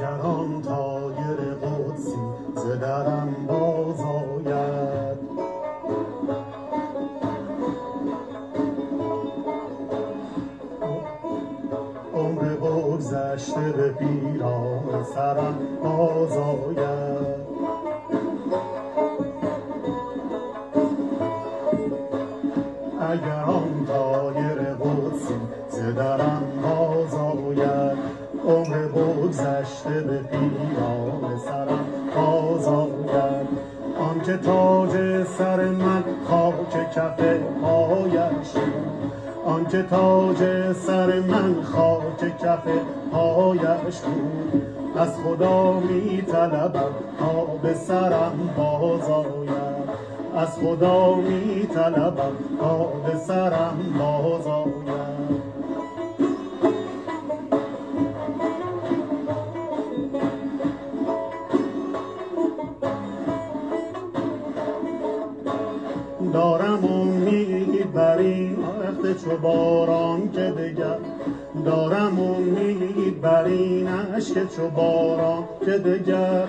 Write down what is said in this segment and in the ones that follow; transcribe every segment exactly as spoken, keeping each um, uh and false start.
جهان تایر قدسی ز درم باز آید، عمر بگذشته به پیرانه سرم باز آید. اگر آن تایر قدسی ز درم باز آید، عمر بگذشته به پیرانه سرم باز آید. آنکه تاج سر من خاک کف پایش بود، آنکه تاج سر من خاک کف پایش بود، از خدا می طلبم تا به سرم باز آید، از خدا می طلبم تا به سرم باز آید. دارم امید بر این عهد چو باران که دگر، دارم امید بر این اشک چو باران که دگر،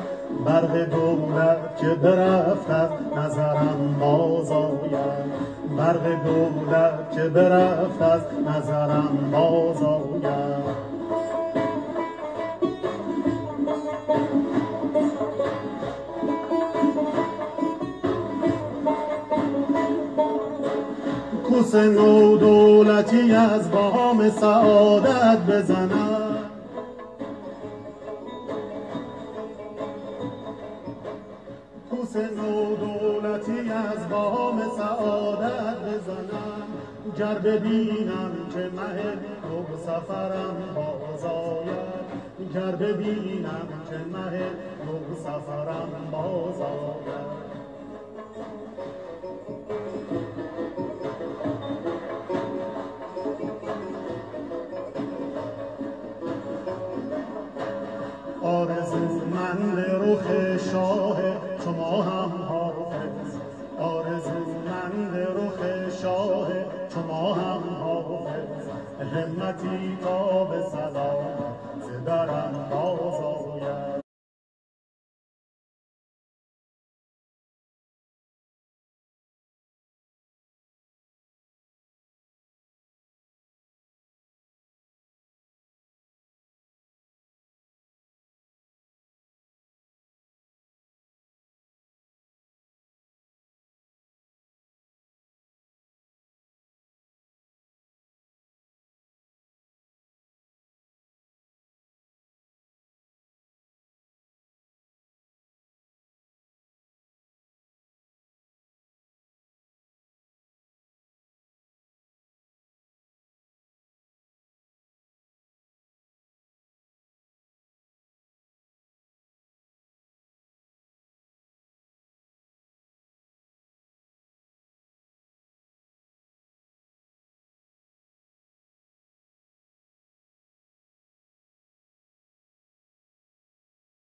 برق دولت که برفت از نظرم باز آید، برق دولت که برفت از نظرم باز آید. کوس نو دولتی از بام سعادت بزند، کوس نو دولتی از بام سعادت بزند، گر ببینم که مه نو سفرم باز آید، گر ببینم که مه نو سفرم باز آید. آرزو من به رخ شاه چو ماهم حافظ، آرزو من به رخ شاه چو ماهم حافظ، همتی تا به سلامت ز درم باز آید.